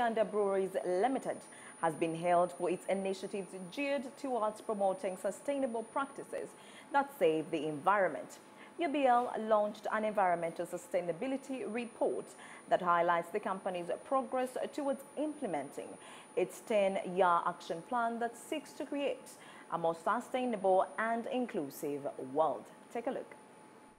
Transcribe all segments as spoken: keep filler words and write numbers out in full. Uganda Breweries Limited has been hailed for its initiatives geared towards promoting sustainable practices that save the environment. U B L launched an environmental sustainability report that highlights the company's progress towards implementing its ten-year action plan that seeks to create a more sustainable and inclusive world. Take a look.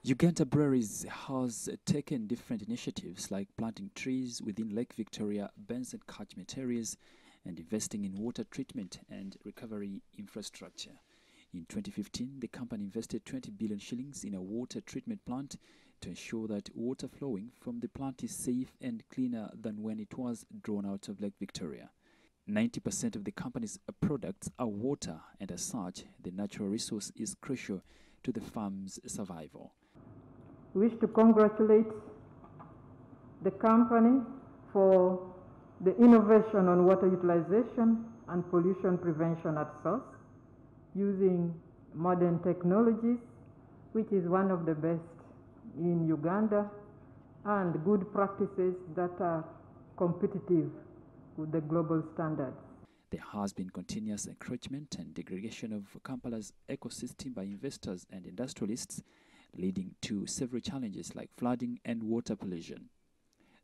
Uganda Breweries has taken different initiatives like planting trees within Lake Victoria, bans and catchment areas, and investing in water treatment and recovery infrastructure. In twenty fifteen, the company invested twenty billion shillings in a water treatment plant to ensure that water flowing from the plant is safe and cleaner than when it was drawn out of Lake Victoria. ninety percent of the company's products are water, and as such, the natural resource is crucial to the farm's survival. We wish to congratulate the company for the innovation on water utilization and pollution prevention at source using modern technologies, which is one of the best in Uganda, and good practices that are competitive with the global standards. There has been continuous encroachment and degradation of Kampala's ecosystem by investors and industrialists, leading to several challenges like flooding and water pollution.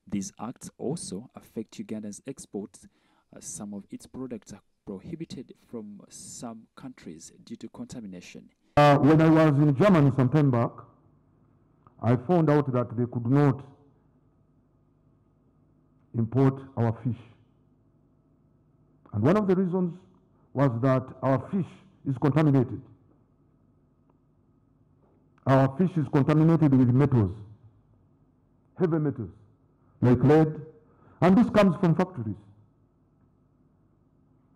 These acts also affect Uganda's exports, as some of its products are prohibited from some countries due to contamination. Uh, when I was in Germany some time back, I found out that they could not import our fish. And one of the reasons was that our fish is contaminated. Our fish is contaminated with metals, heavy metals, like lead, and this comes from factories.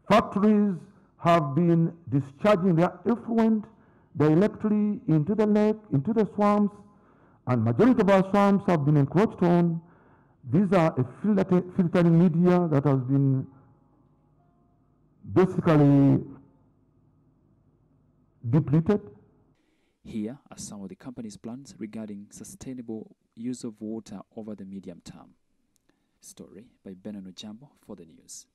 Factories have been discharging their effluent directly into the lake, into the swamps, and majority of our swamps have been encroached on. These are a filtering media that has been basically depleted. Here are some of the company's plans regarding sustainable use of water over the medium term. Story by Benano Jambo for the news.